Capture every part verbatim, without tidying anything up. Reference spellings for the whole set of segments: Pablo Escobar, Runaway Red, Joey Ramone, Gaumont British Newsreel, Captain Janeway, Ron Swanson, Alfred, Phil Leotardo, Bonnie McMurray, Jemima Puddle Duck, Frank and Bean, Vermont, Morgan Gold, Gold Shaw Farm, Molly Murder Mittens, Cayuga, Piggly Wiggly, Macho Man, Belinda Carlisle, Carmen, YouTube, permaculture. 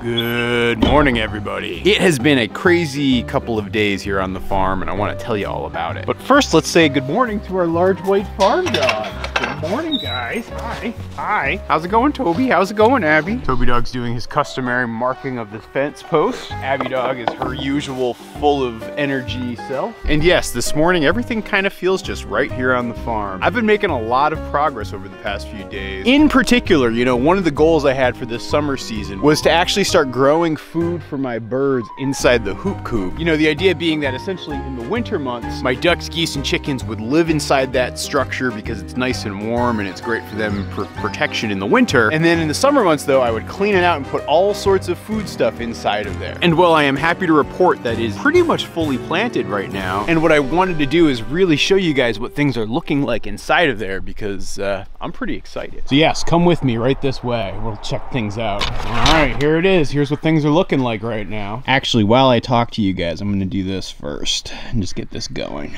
Good morning, everybody. It has been a crazy couple of days here on the farm, and I want to tell you all about it. But first, let's say good morning to our large white farm dog. Good morning, guys. Hi. Hi. How's it going, Toby? How's it going, Abby? Toby Dog's doing his customary marking of the fence post. Abby Dog is her usual full of energy self. And yes, this morning, everything kind of feels just right here on the farm. I've been making a lot of progress over the past few days. In particular, you know, one of the goals I had for this summer season was to actually start growing food for my birds inside the hoop coop. You know, the idea being that essentially in the winter months, my ducks, geese, and chickens would live inside that structure because it's nice and warm. warm and it's great for them for protection in the winter. And then in the summer months though, I would clean it out and put all sorts of food stuff inside of there. And well, I am happy to report that is pretty much fully planted right now. And what I wanted to do is really show you guys what things are looking like inside of there because uh, I'm pretty excited. So yes, come with me right this way. We'll check things out. All right, here it is. Here's what things are looking like right now. Actually, while I talk to you guys, I'm gonna do this first and just get this going.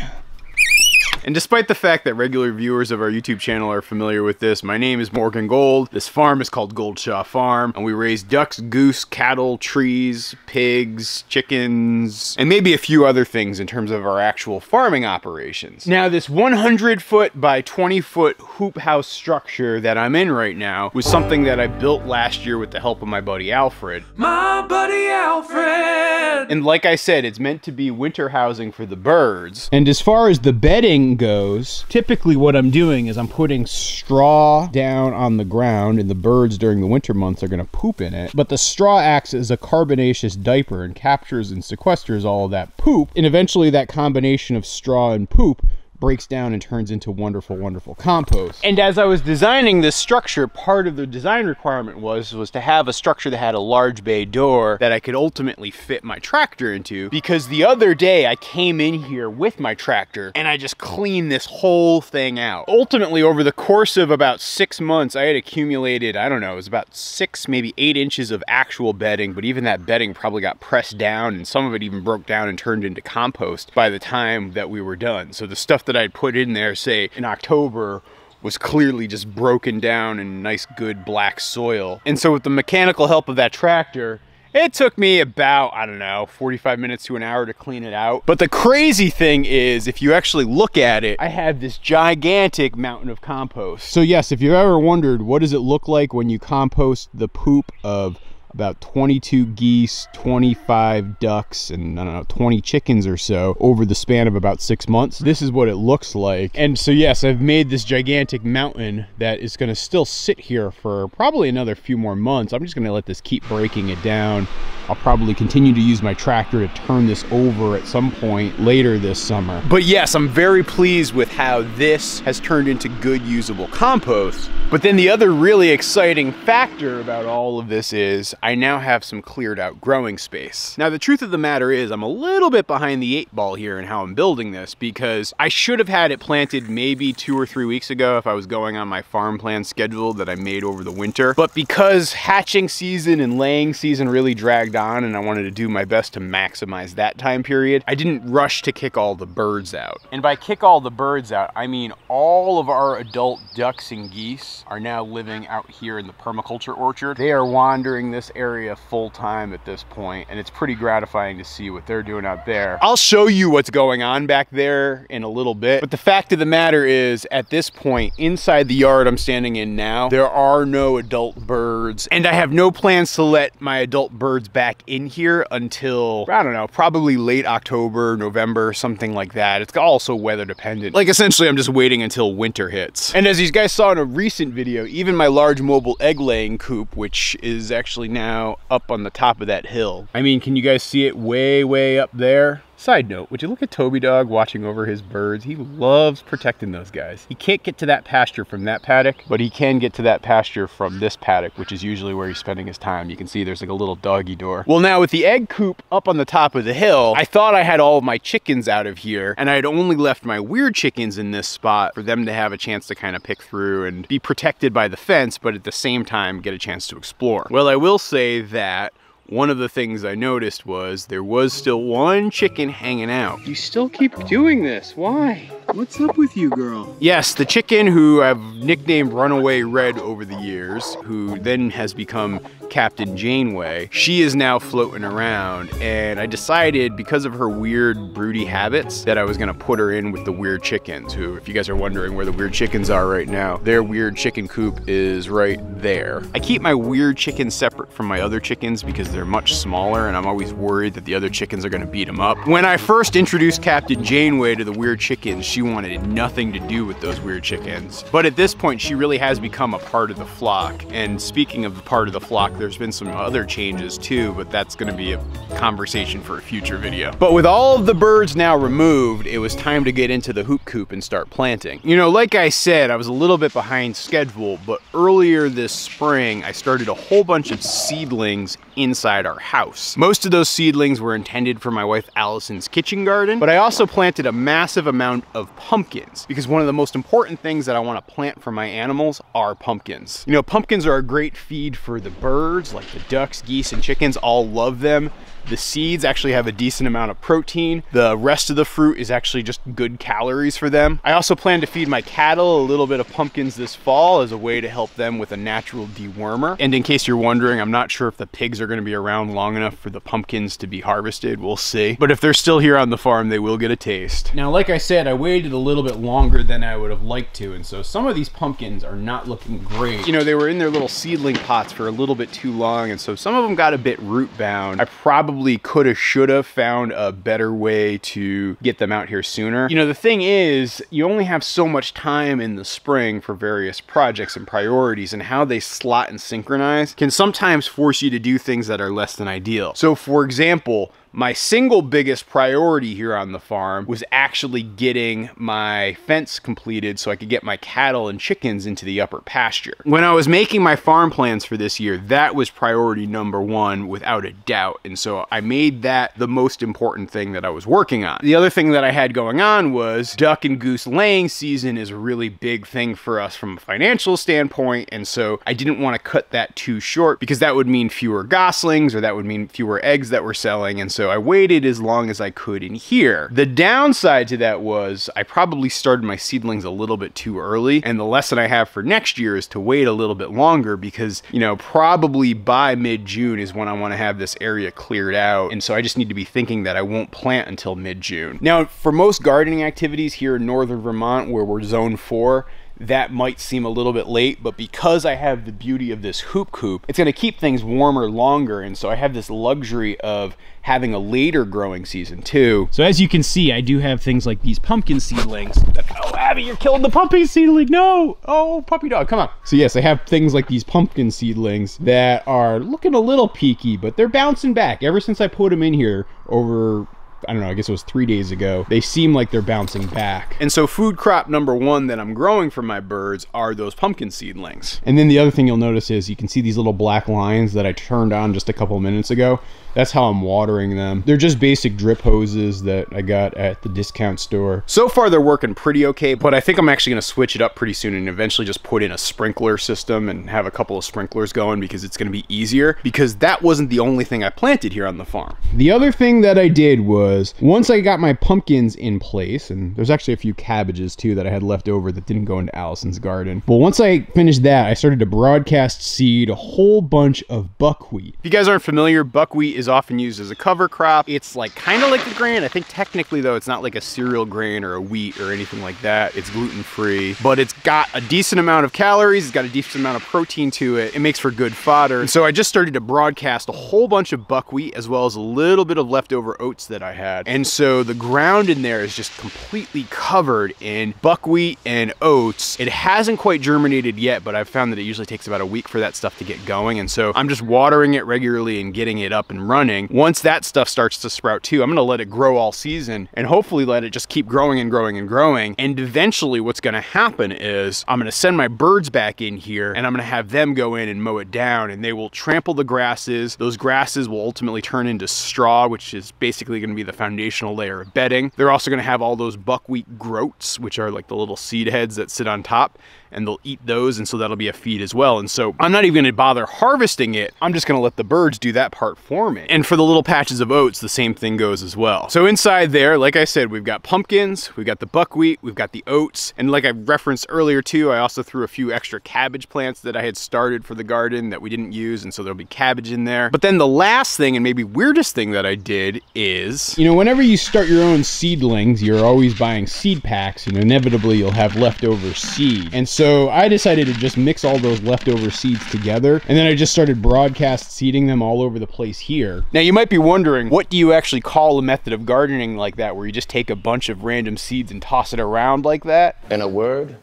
And despite the fact that regular viewers of our YouTube channel are familiar with this, my name is Morgan Gold. This farm is called Gold Shaw Farm, and we raise ducks, goose, cattle, trees, pigs, chickens, and maybe a few other things in terms of our actual farming operations. Now, this one hundred foot by twenty foot hoop house structure that I'm in right now was something that I built last year with the help of my buddy Alfred. My buddy Alfred! And like I said, it's meant to be winter housing for the birds. And as far as the bedding goes, typically what I'm doing is I'm putting straw down on the ground and the birds during the winter months are going to poop in it, but the straw acts as a carbonaceous diaper and captures and sequesters all of that poop, and eventually that combination of straw and poop breaks down and turns into wonderful, wonderful compost. And as I was designing this structure, part of the design requirement was, was to have a structure that had a large bay door that I could ultimately fit my tractor into, because the other day I came in here with my tractor and I just cleaned this whole thing out. Ultimately, over the course of about six months, I had accumulated, I don't know, it was about six, maybe eight inches of actual bedding, but even that bedding probably got pressed down and some of it even broke down and turned into compost by the time that we were done. So the stuff that I'd put in there, say, in October, was clearly just broken down in nice, good black soil. And so with the mechanical help of that tractor, it took me about, I don't know, forty-five minutes to an hour to clean it out. But the crazy thing is, if you actually look at it, I have this gigantic mountain of compost. So yes, if you've ever wondered, what does it look like when you compost the poop of about twenty-two geese, twenty-five ducks, and I don't know, twenty chickens or so over the span of about six months. This is what it looks like. And so yes, I've made this gigantic mountain that is gonna still sit here for probably another few more months. I'm just gonna let this keep breaking it down. I'll probably continue to use my tractor to turn this over at some point later this summer. But yes, I'm very pleased with how this has turned into good usable compost. But then the other really exciting factor about all of this is I now have some cleared out growing space. Now the truth of the matter is I'm a little bit behind the eight ball here in how I'm building this, because I should have had it planted maybe two or three weeks ago if I was going on my farm plan schedule that I made over the winter. But because hatching season and laying season really dragged on and I wanted to do my best to maximize that time period, I didn't rush to kick all the birds out. And by kick all the birds out, I mean all of our adult ducks and geese are now living out here in the permaculture orchard. They are wandering this area full time at this point, and it's pretty gratifying to see what they're doing out there. I'll show you what's going on back there in a little bit, but the fact of the matter is at this point inside the yard I'm standing in now, there are no adult birds, and I have no plans to let my adult birds back in here until, I don't know, probably late October, November, something like that. It's also weather dependent. Like essentially I'm just waiting until winter hits. And as you guys saw in a recent video, even my large mobile egg laying coop, which is actually now up on the top of that hill. I mean, can you guys see it way, way up there? Side note, would you look at Toby Dog watching over his birds? He loves protecting those guys. He can't get to that pasture from that paddock, but he can get to that pasture from this paddock, which is usually where he's spending his time. You can see there's like a little doggy door. Well, now with the egg coop up on the top of the hill, I thought I had all of my chickens out of here, and I had only left my weird chickens in this spot for them to have a chance to kind of pick through and be protected by the fence, but at the same time get a chance to explore. Well, I will say that one of the things I noticed was there was still one chicken hanging out. You still keep doing this, why? What's up with you, girl? Yes, the chicken who I've nicknamed Runaway Red over the years, who then has become Captain Janeway, she is now floating around, and I decided because of her weird broody habits that I was gonna put her in with the weird chickens, who, if you guys are wondering where the weird chickens are right now, their weird chicken coop is right there. I keep my weird chickens separate from my other chickens because they're much smaller and I'm always worried that the other chickens are gonna beat them up. When I first introduced Captain Janeway to the weird chickens, she wanted nothing to do with those weird chickens. But at this point, she really has become a part of the flock. And speaking of the part of the flock, there's been some other changes too, but that's gonna be a conversation for a future video. But with all of the birds now removed, it was time to get into the hoop coop and start planting. You know, like I said, I was a little bit behind schedule, but earlier this spring, I started a whole bunch of seedlings inside our house. Most of those seedlings were intended for my wife Allison's kitchen garden, but I also planted a massive amount of pumpkins because one of the most important things that I wanna plant for my animals are pumpkins. You know, pumpkins are a great feed for the birds, like the ducks, geese, and chickens all love them. The seeds actually have a decent amount of protein. The rest of the fruit is actually just good calories for them. I also plan to feed my cattle a little bit of pumpkins this fall as a way to help them with a natural dewormer. And in case you're wondering, I'm not sure if the pigs are gonna be around long enough for the pumpkins to be harvested, we'll see. But if they're still here on the farm, they will get a taste. Now, like I said, I waited a little bit longer than I would have liked to, and so some of these pumpkins are not looking great. You know, they were in their little seedling pots for a little bit too long, and so some of them got a bit root bound. I probably could have, should have found a better way to get them out here sooner. You know, the thing is, you only have so much time in the spring for various projects and priorities, and how they slot and synchronize can sometimes force you to do things that are less than ideal. So for example, my single biggest priority here on the farm was actually getting my fence completed so I could get my cattle and chickens into the upper pasture. When I was making my farm plans for this year, that was priority number one without a doubt. And so I made that the most important thing that I was working on. The other thing that I had going on was duck and goose laying season is a really big thing for us from a financial standpoint. And so I didn't want to cut that too short because that would mean fewer goslings, or that would mean fewer eggs that we're selling. And so So I waited as long as I could in here. The downside to that was I probably started my seedlings a little bit too early, and the lesson I have for next year is to wait a little bit longer because, you know, probably by mid-June is when I want to have this area cleared out, and so I just need to be thinking that I won't plant until mid-June. Now, for most gardening activities here in northern Vermont, where we're zone four, that might seem a little bit late, but because I have the beauty of this hoop coop, it's gonna keep things warmer longer, and so I have this luxury of having a later growing season too. So as you can see, I do have things like these pumpkin seedlings that, oh Abby, you're killing the pumpkin seedling, no! Oh, puppy dog, come on. So yes, I have things like these pumpkin seedlings that are looking a little peaky, but they're bouncing back. Ever since I put them in here over, I don't know, I guess it was three days ago, they seem like they're bouncing back. And so food crop number one that I'm growing for my birds are those pumpkin seedlings. And then the other thing you'll notice is you can see these little black lines that I turned on just a couple minutes ago. That's how I'm watering them. They're just basic drip hoses that I got at the discount store. So far they're working pretty okay, but I think I'm actually gonna switch it up pretty soon and eventually just put in a sprinkler system and have a couple of sprinklers going because it's gonna be easier, because that wasn't the only thing I planted here on the farm. The other thing that I did was, once I got my pumpkins in place, and there's actually a few cabbages too that I had left over that didn't go into Allison's garden, but once I finished that, I started to broadcast seed a whole bunch of buckwheat. If you guys aren't familiar, buckwheat is often used as a cover crop. It's like kind of like the grain. I think technically though, it's not like a cereal grain or a wheat or anything like that. It's gluten-free, but it's got a decent amount of calories. It's got a decent amount of protein to it. It makes for good fodder. And so I just started to broadcast a whole bunch of buckwheat as well as a little bit of leftover oats that I had. And so the ground in there is just completely covered in buckwheat and oats. It hasn't quite germinated yet, but I've found that it usually takes about a week for that stuff to get going. And so I'm just watering it regularly and getting it up and running. Once that stuff starts to sprout too, I'm gonna let it grow all season and hopefully let it just keep growing and growing and growing. And eventually what's gonna happen is I'm gonna send my birds back in here and I'm gonna have them go in and mow it down, and they will trample the grasses. Those grasses will ultimately turn into straw, which is basically gonna be the foundational layer of bedding. They're also going to have all those buckwheat groats, which are like the little seed heads that sit on top, and they'll eat those, and so that'll be a feed as well. And so I'm not even going to bother harvesting it. I'm just going to let the birds do that part for me. And for the little patches of oats, the same thing goes as well. So inside there, like I said, we've got pumpkins, we've got the buckwheat, we've got the oats, and like I referenced earlier too, I also threw a few extra cabbage plants that I had started for the garden that we didn't use, and so there'll be cabbage in there. But then the last thing, and maybe weirdest thing that I did is, you know, whenever you start your own seedlings, you're always buying seed packs, and inevitably you'll have leftover seed. And so I decided to just mix all those leftover seeds together, and then I just started broadcast seeding them all over the place here. Now you might be wondering, what do you actually call a method of gardening like that, where you just take a bunch of random seeds and toss it around like that? In a word,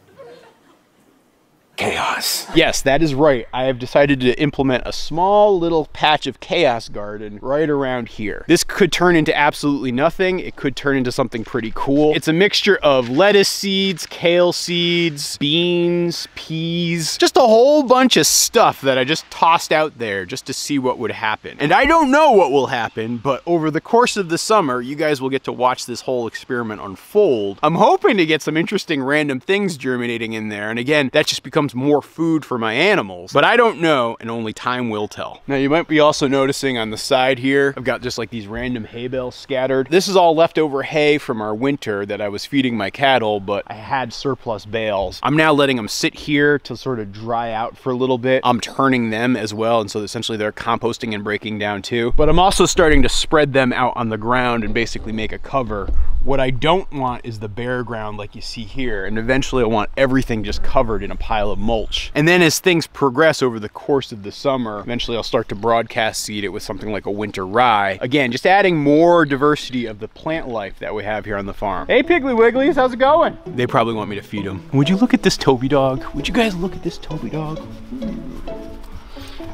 chaos. Yes, that is right. I have decided to implement a small little patch of chaos garden right around here. This could turn into absolutely nothing. It could turn into something pretty cool. It's a mixture of lettuce seeds, kale seeds, beans, peas, just a whole bunch of stuff that I just tossed out there just to see what would happen. And I don't know what will happen, but over the course of the summer, you guys will get to watch this whole experiment unfold. I'm hoping to get some interesting random things germinating in there. And again, that just becomes more food for my animals, but I don't know, and only time will tell. Now you might be also noticing on the side here, I've got just like these random hay bales scattered. This is all leftover hay from our winter that I was feeding my cattle, but I had surplus bales. I'm now letting them sit here to sort of dry out for a little bit. I'm turning them as well, and so essentially they're composting and breaking down too. But I'm also starting to spread them out on the ground and basically make a cover. What I don't want is the bare ground like you see here, and eventually I want everything just covered in a pile of mulch. And then as things progress over the course of the summer, eventually I'll start to broadcast seed it with something like a winter rye. Again, just adding more diversity of the plant life that we have here on the farm. Hey, Piggly Wigglies, how's it going? They probably want me to feed them. Would you look at this Toby dog? Would you guys look at this Toby dog?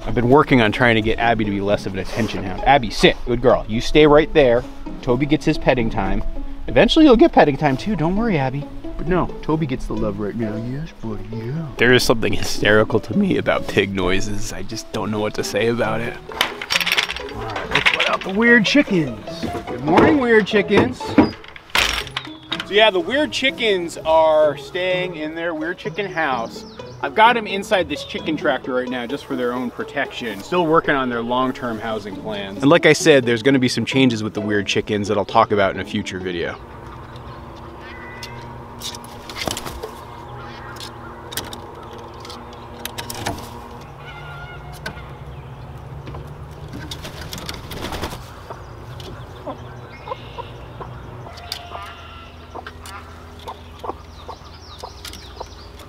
I've been working on trying to get Abby to be less of an attention hound. Abby, sit, good girl. You stay right there. Toby gets his petting time. Eventually you'll get petting time too, don't worry, Abby. But no, Toby gets the love right now. Yes, buddy, yeah. There is something hysterical to me about pig noises. I just don't know what to say about it. All right, let's let out the weird chickens. Good morning, weird chickens. So yeah, the weird chickens are staying in their weird chicken house. I've got them inside this chicken tractor right now just for their own protection. Still working on their long-term housing plans. And like I said, there's gonna be some changes with the weird chickens that I'll talk about in a future video.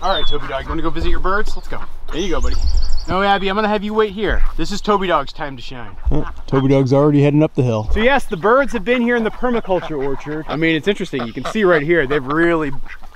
All right, Toby dog, you wanna go visit your birds? Let's go. There you go, buddy. No, Abby, I'm gonna have you wait here. This is Toby dog's time to shine. Oh, Toby dog's already heading up the hill. So yes, the birds have been here in the permaculture orchard. I mean, it's interesting, you can see right here, they've really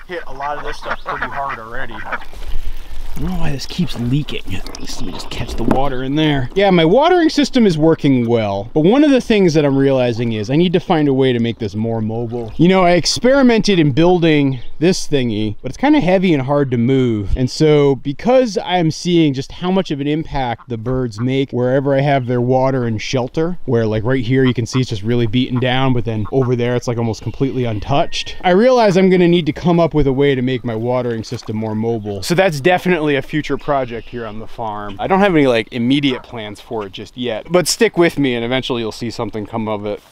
hit a lot of this stuff pretty hard already. I don't know why this keeps leaking. Let me just catch the water in there. Yeah, my watering system is working well, but one of the things that I'm realizing is I need to find a way to make this more mobile. You know, I experimented in building this thingy, but it's kind of heavy and hard to move. And so because I'm seeing just how much of an impact the birds make wherever I have their water and shelter, where like right here, you can see it's just really beaten down, but then over there, it's like almost completely untouched. I realize I'm gonna need to come up with a way to make my watering system more mobile. So that's definitely a future project here on the farm. I don't have any like immediate plans for it just yet, but stick with me and eventually you'll see something come of it.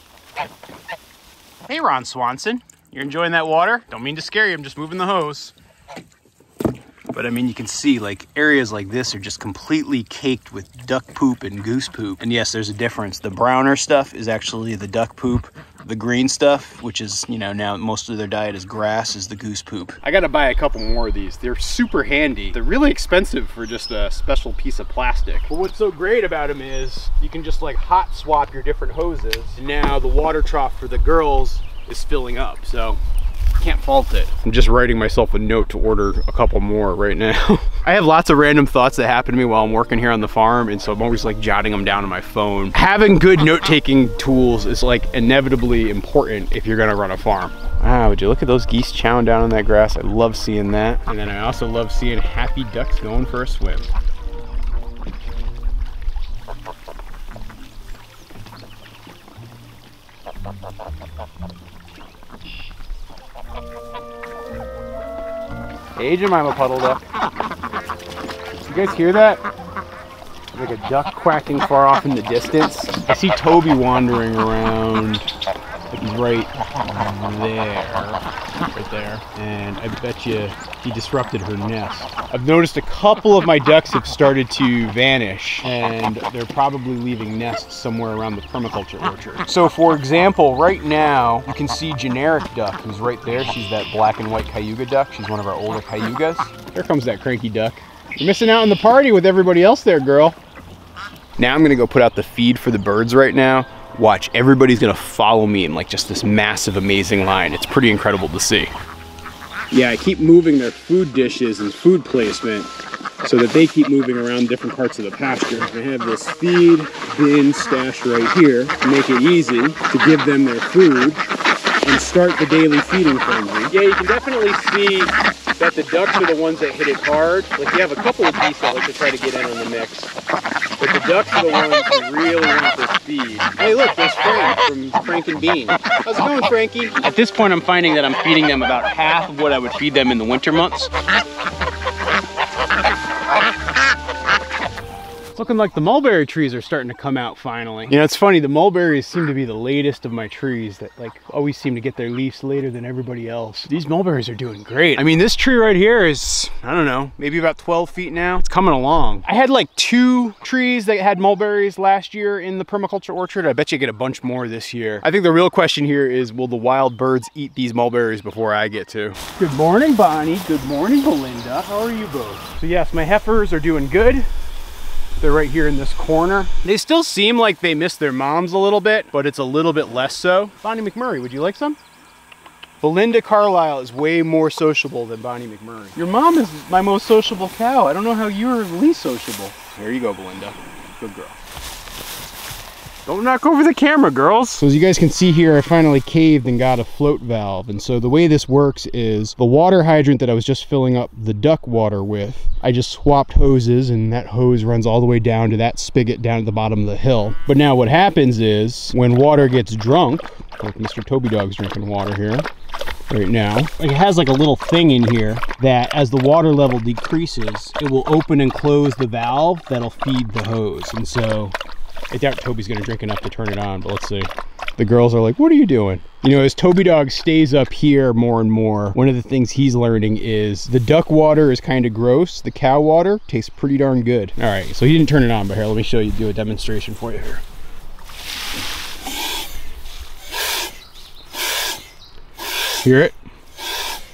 Hey, Ron Swanson. You're enjoying that water? Don't mean to scare you, I'm just moving the hose. But I mean, you can see like areas like this are just completely caked with duck poop and goose poop. And yes, there's a difference. The browner stuff is actually the duck poop. The green stuff, which is, you know, now most of their diet is grass, is the goose poop. I gotta buy a couple more of these. They're super handy. They're really expensive for just a special piece of plastic. But what's so great about them is you can just like hot swap your different hoses. And now the water trough for the girls is filling up, so can't fault it. I'm just writing myself a note to order a couple more right now. I have lots of random thoughts that happen to me while I'm working here on the farm, and so I'm always like jotting them down on my phone. Having good note-taking tools is like inevitably important if you're gonna run a farm. Wow, would you look at those geese chowing down on that grass? I love seeing that. And then I also love seeing happy ducks going for a swim. Hey, Jemima Puddle Duck. You guys hear that? Like a duck quacking far off in the distance. I see Toby wandering around. He's right there. Right there. And I bet you he disrupted her nest. I've noticed a couple of my ducks have started to vanish, and they're probably leaving nests somewhere around the permaculture orchard. So for example, right now, you can see generic duck who's right there. She's that black and white Cayuga duck. She's one of our older Cayugas. Here comes that cranky duck. You're missing out on the party with everybody else there, girl. Now I'm gonna go put out the feed for the birds right now. Watch, everybody's gonna follow me in like just this massive, amazing line. It's pretty incredible to see. Yeah, I keep moving their food dishes and food placement so that they keep moving around different parts of the pasture. I have this feed bin stash right here to make it easy to give them their food and start the daily feeding frenzy. Yeah, you can definitely see that the ducks are the ones that hit it hard. Like, you have a couple of geese that like to try to get in on the mix, but the ducks are the ones who really want this feed. Hey, look, there's Frank from Frank and Bean. How's it going, Frankie? At this point, I'm finding that I'm feeding them about half of what I would feed them in the winter months. It's looking like the mulberry trees are starting to come out finally. You know, it's funny, the mulberries seem to be the latest of my trees that like always seem to get their leaves later than everybody else. These mulberries are doing great. I mean, this tree right here is, I don't know, maybe about twelve feet now. It's coming along. I had like two trees that had mulberries last year in the permaculture orchard. I bet you get a bunch more this year. I think the real question here is, will the wild birds eat these mulberries before I get to? Good morning, Bonnie. Good morning, Belinda. How are you both? So yes, my heifers are doing good. They're right here in this corner. They still seem like they miss their moms a little bit, but it's a little bit less so. Bonnie McMurray, would you like some? Belinda Carlisle is way more sociable than Bonnie McMurray. Your mom is my most sociable cow. I don't know how you're the least sociable. There you go, Belinda. Good girl. Don't knock over the camera, girls. So as you guys can see here, I finally caved and got a float valve. And so the way this works is the water hydrant that I was just filling up the duck water with, I just swapped hoses, and that hose runs all the way down to that spigot down at the bottom of the hill. But now what happens is when water gets drunk, like Mister Toby Dog's drinking water here right now, it has like a little thing in here that as the water level decreases, it will open and close the valve that'll feed the hose. And so I doubt Toby's gonna drink enough to turn it on, but let's see. The girls are like, what are you doing? You know, as Toby Dog stays up here more and more, one of the things he's learning is the duck water is kind of gross. The cow water tastes pretty darn good. All right, so he didn't turn it on, but here, let me show you, do a demonstration for you here. Hear it?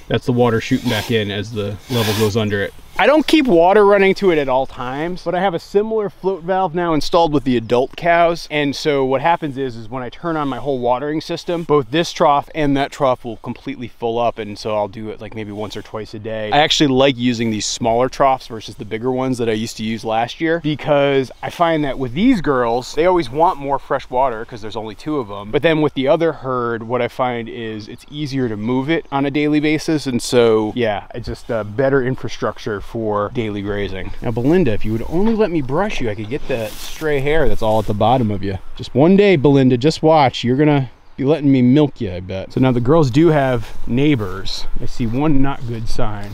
That's the water shooting back in as the level goes under it. I don't keep water running to it at all times, but I have a similar float valve now installed with the adult cows. And so what happens is, is when I turn on my whole watering system, both this trough and that trough will completely full up. And so I'll do it like maybe once or twice a day. I actually like using these smaller troughs versus the bigger ones that I used to use last year, because I find that with these girls, they always want more fresh water because there's only two of them. But then with the other herd, what I find is it's easier to move it on a daily basis. And so, yeah, it's just a better infrastructure for daily grazing. Now, Belinda, if you would only let me brush you, I could get that stray hair that's all at the bottom of you. Just one day, Belinda, just watch. You're gonna be letting me milk you, I bet. So now the girls do have neighbors. I see one not good sign.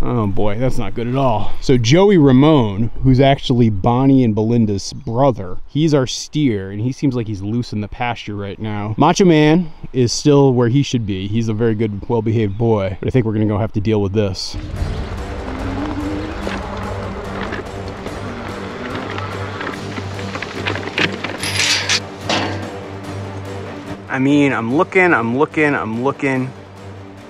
Oh boy, that's not good at all. So Joey Ramone, who's actually Bonnie and Belinda's brother, he's our steer, and he seems like he's loose in the pasture right now. Macho Man is still where he should be. He's a very good, well-behaved boy, but I think we're gonna go have to deal with this. I mean, I'm looking, I'm looking, I'm looking.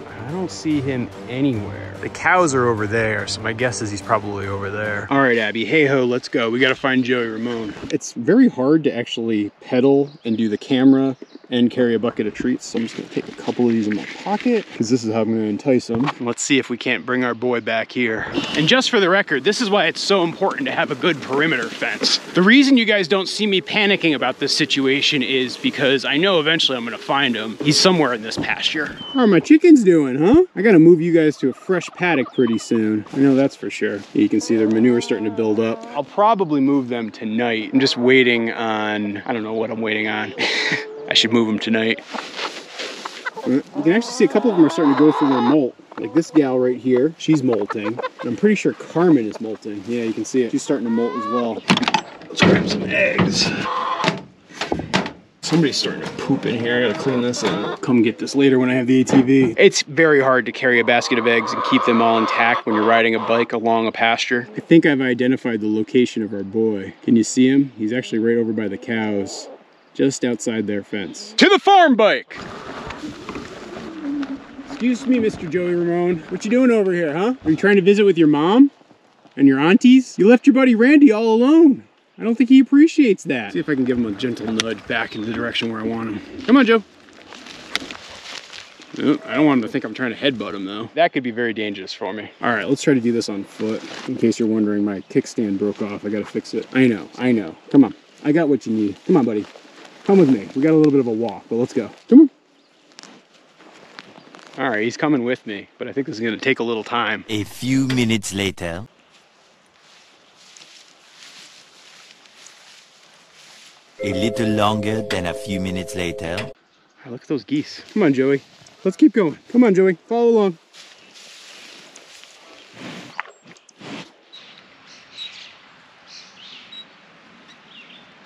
I don't see him anywhere. The cows are over there, so my guess is he's probably over there. All right, Abby, hey ho, let's go. We gotta find Joey Ramone. It's very hard to actually pedal and do the camera and carry a bucket of treats, so I'm just gonna take a couple of these in my pocket, because this is how I'm gonna entice them. Let's see if we can't bring our boy back here. And just for the record, this is why it's so important to have a good perimeter fence. The reason you guys don't see me panicking about this situation is because I know eventually I'm gonna find him. He's somewhere in this pasture. How are my chickens doing, huh? I gotta move you guys to a fresh paddock pretty soon. I know that's for sure. You can see their manure starting to build up. I'll probably move them tonight. I'm just waiting on, I don't know what I'm waiting on. I should move them tonight. You can actually see a couple of them are starting to go through their molt. Like this gal right here, she's molting. And I'm pretty sure Carmen is molting. Yeah, you can see it. She's starting to molt as well. Let's grab some eggs. Somebody's starting to poop in here. I gotta clean this up. Come get this later when I have the A T V. It's very hard to carry a basket of eggs and keep them all intact when you're riding a bike along a pasture. I think I've identified the location of our boy. Can you see him? He's actually right over by the cows, just outside their fence. To the farm bike! Excuse me, Mister Joey Ramone. What you doing over here, huh? Are you trying to visit with your mom? And your aunties? You left your buddy Randy all alone. I don't think he appreciates that. Let's see if I can give him a gentle nudge back in the direction where I want him. Come on, Joe. Oh, I don't want him to think I'm trying to headbutt him, though. That could be very dangerous for me. All right, let's try to do this on foot. In case you're wondering, my kickstand broke off. I gotta fix it. I know, I know. Come on, I got what you need. Come on, buddy. Come with me. We got a little bit of a walk, but let's go. Come on. All right, he's coming with me, but I think this is gonna take a little time. A few minutes later. A little longer than a few minutes later. Oh, look at those geese. Come on, Joey. Let's keep going. Come on, Joey. Follow along.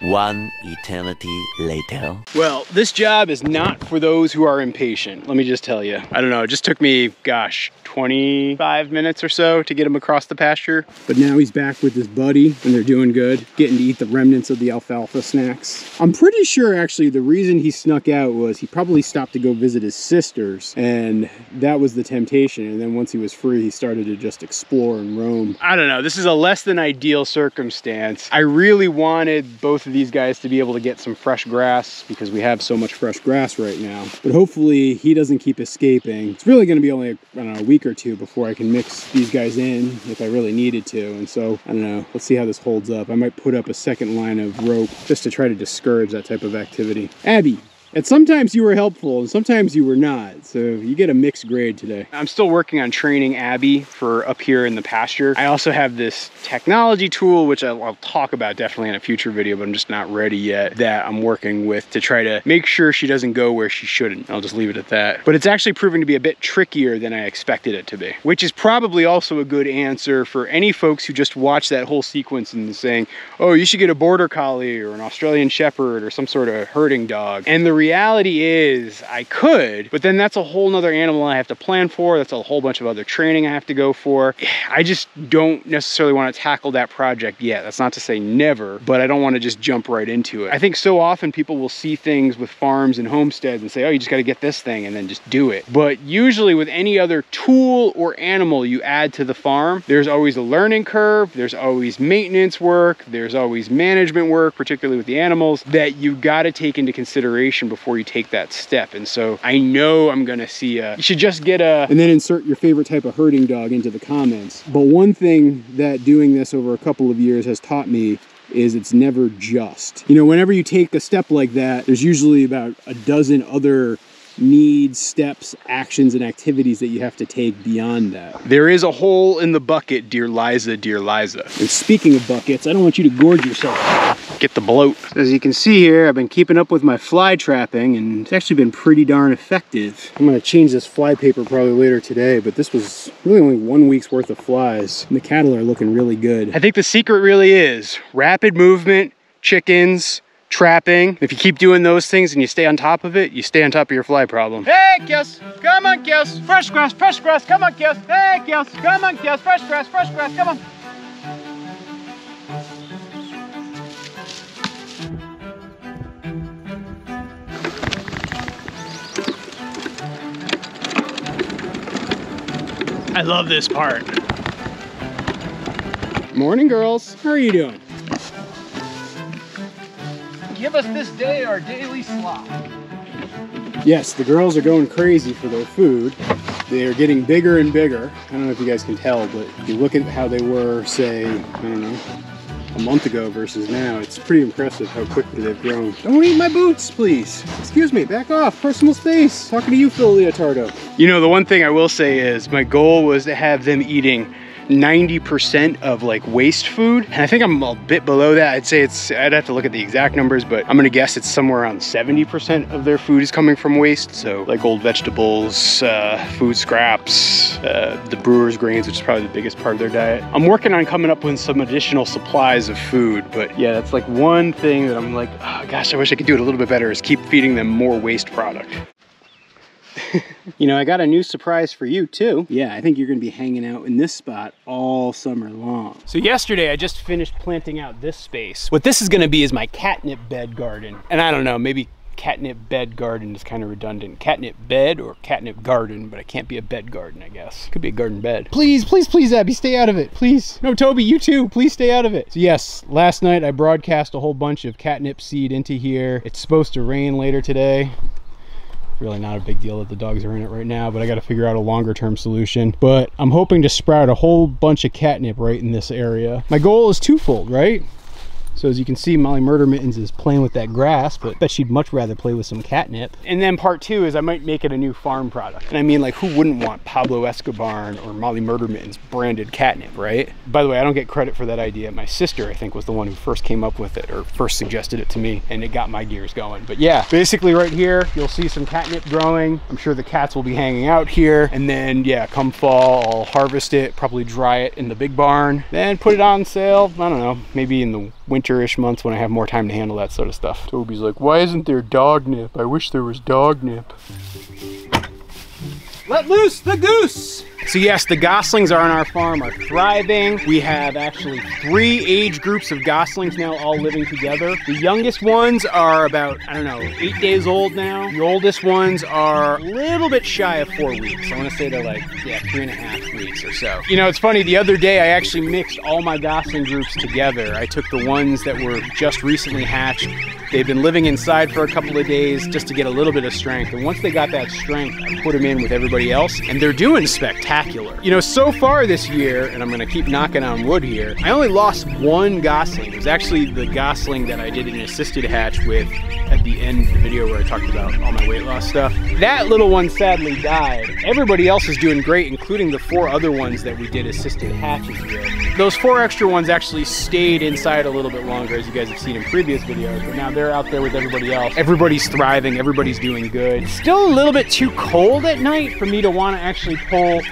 One eternity later. Well, this job is not for those who are impatient. Let me just tell you. I don't know, it just took me, gosh, twenty-five minutes or so to get him across the pasture. But now he's back with his buddy and they're doing good, getting to eat the remnants of the alfalfa snacks. I'm pretty sure actually the reason he snuck out was he probably stopped to go visit his sisters and that was the temptation. And then once he was free, he started to just explore and roam. I don't know, this is a less than ideal circumstance. I really wanted both of these guys to be able to get some fresh grass because we have so much fresh grass right now. But hopefully he doesn't keep escaping. It's really gonna be only, I don't know, a week or two before I can mix these guys in if I really needed to. And so, I don't know, let's see how this holds up. I might put up a second line of rope just to try to discourage that type of activity. Abby, and sometimes you were helpful and sometimes you were not. So you get a mixed grade today. I'm still working on training Abby for up here in the pasture. I also have this technology tool, which I'll, I'll talk about definitely in a future video, but I'm just not ready yet, that I'm working with to try to make sure she doesn't go where she shouldn't. I'll just leave it at that. But it's actually proving to be a bit trickier than I expected it to be, which is probably also a good answer for any folks who just watch that whole sequence and saying, oh, you should get a border collie or an Australian shepherd or some sort of herding dog. And the reality is I could, but then that's a whole nother animal I have to plan for. That's a whole bunch of other training I have to go for. I just don't necessarily want to tackle that project yet. That's not to say never, but I don't want to just jump right into it. I think so often people will see things with farms and homesteads and say, oh, you just got to get this thing and then just do it. But usually with any other tool or animal you add to the farm, there's always a learning curve. There's always maintenance work. There's always management work, particularly with the animals, that you got to take into consideration before you take that step. And so I know I'm gonna see a, you should just get a, and then insert your favorite type of herding dog into the comments. But one thing that doing this over a couple of years has taught me is it's never just. You know, whenever you take a step like that, there's usually about a dozen other needs, steps, actions, and activities that you have to take beyond that. There is a hole in the bucket, dear Liza, dear Liza. And speaking of buckets, I don't want you to gorge yourself. Get the bloat. As you can see here, I've been keeping up with my fly trapping and it's actually been pretty darn effective. I'm gonna change this fly paper probably later today, but this was really only one week's worth of flies. And the cattle are looking really good. I think the secret really is rapid movement, chickens, trapping. If you keep doing those things and you stay on top of it, you stay on top of your fly problem. Hey, Kiss, come on, Kiss. Fresh grass, fresh grass, come on, Kiss. Hey, Kiss, come on, Kiss. Fresh grass, fresh grass, come on. I love this part. Morning, girls. How are you doing? Give us this day our daily slop. Yes, the girls are going crazy for their food. They are getting bigger and bigger. I don't know if you guys can tell, but if you look at how they were, say, I don't know, a month ago versus now, it's pretty impressive how quickly they've grown. Don't eat my boots, please. Excuse me, back off, personal space. Talking to you, Phil Leotardo. You know, the one thing I will say is my goal was to have them eating ninety percent of like waste food. And I think I'm a bit below that. I'd say it's, I'd have to look at the exact numbers, but I'm gonna guess it's somewhere around seventy percent of their food is coming from waste. So like old vegetables, uh, food scraps, uh, the brewer's grains, which is probably the biggest part of their diet. I'm working on coming up with some additional supplies of food, but yeah, that's like one thing that I'm like, oh gosh, I wish I could do it a little bit better, is keep feeding them more waste product. You know, I got a new surprise for you too. Yeah, I think you're gonna be hanging out in this spot all summer long. So yesterday I just finished planting out this space. What this is gonna be is my catnip bed garden. And I don't know, maybe catnip bed garden is kind of redundant. Catnip bed or catnip garden, but it can't be a bed garden, I guess. Could be a garden bed. Please, please, please, Abby, stay out of it, please. No, Toby, you too, please stay out of it. So yes, last night I broadcast a whole bunch of catnip seed into here. It's supposed to rain later today. Really not a big deal that the dogs are in it right now, but I got to figure out a longer term solution. But I'm hoping to sprout a whole bunch of catnip right in this area. My goal is twofold, right? So as you can see, Molly Murder Mittens is playing with that grass, but I bet she'd much rather play with some catnip. And then part two is I might make it a new farm product. And I mean, like, who wouldn't want Pablo Escobar or Molly Murder Mittens branded catnip, right? By the way, I don't get credit for that idea. My sister, I think, was the one who first came up with it or first suggested it to me, and it got my gears going. But yeah, basically right here, you'll see some catnip growing. I'm sure the cats will be hanging out here. And then, yeah, come fall, I'll harvest it, probably dry it in the big barn, then put it on sale. I don't know, maybe in the winter. Winter-ish months when I have more time to handle that sort of stuff. Toby's like, why isn't there dog nip? I wish there was dog nip. Let loose the goose! So yes, the goslings are on our farm are thriving. We have actually three age groups of goslings now all living together. The youngest ones are about, I don't know, eight days old now. The oldest ones are a little bit shy of four weeks. I want to say they're like, yeah, three and a half weeks or so. You know, it's funny, the other day I actually mixed all my gosling groups together. I took the ones that were just recently hatched. They've been living inside for a couple of days just to get a little bit of strength. And once they got that strength, I put them in with everybody else, and they're doing spectacular. You know, so far this year, and I'm gonna keep knocking on wood here, I only lost one gosling. It was actually the gosling that I did an assisted hatch with at the end of the video where I talked about all my weight loss stuff. That little one sadly died. Everybody else is doing great, including the four other ones that we did assisted hatches with. Those four extra ones actually stayed inside a little bit longer, as you guys have seen in previous videos, but now they're out there with everybody else. Everybody's thriving, everybody's doing good. It's still a little bit too cold at night for me to wanna actually pull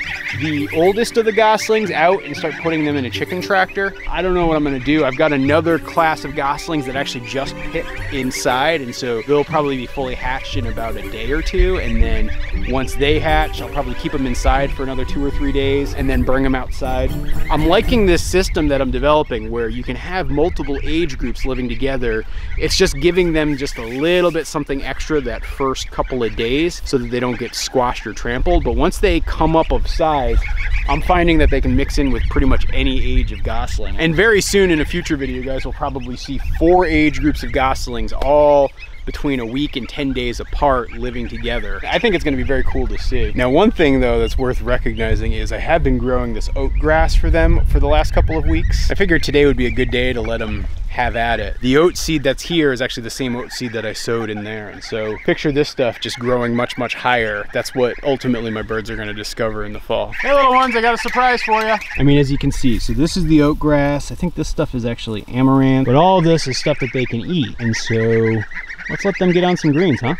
the oldest of the goslings out and start putting them in a chicken tractor. I don't know what I'm gonna do. I've got another class of goslings that actually just picked inside, and so they'll probably be fully hatched in about a day or two, and then once they hatch, I'll probably keep them inside for another two or three days and then bring them outside. I'm liking this system that I'm developing where you can have multiple age groups living together. It's just giving them just a little bit something extra that first couple of days so that they don't get squashed or trampled, but once they come up of size, I'm finding that they can mix in with pretty much any age of gosling. And very soon in a future video, you guys will probably see four age groups of goslings all between a week and ten days apart living together. I think it's gonna be very cool to see. Now, one thing though that's worth recognizing is I have been growing this oat grass for them for the last couple of weeks. I figured today would be a good day to let them have at it. The oat seed that's here is actually the same oat seed that I sowed in there. And so picture this stuff just growing much, much higher. That's what ultimately my birds are gonna discover in the fall. Hey little ones, I got a surprise for you. I mean, as you can see, so this is the oat grass. I think this stuff is actually amaranth, but all of this is stuff that they can eat. And so let's let them get on some greens, huh?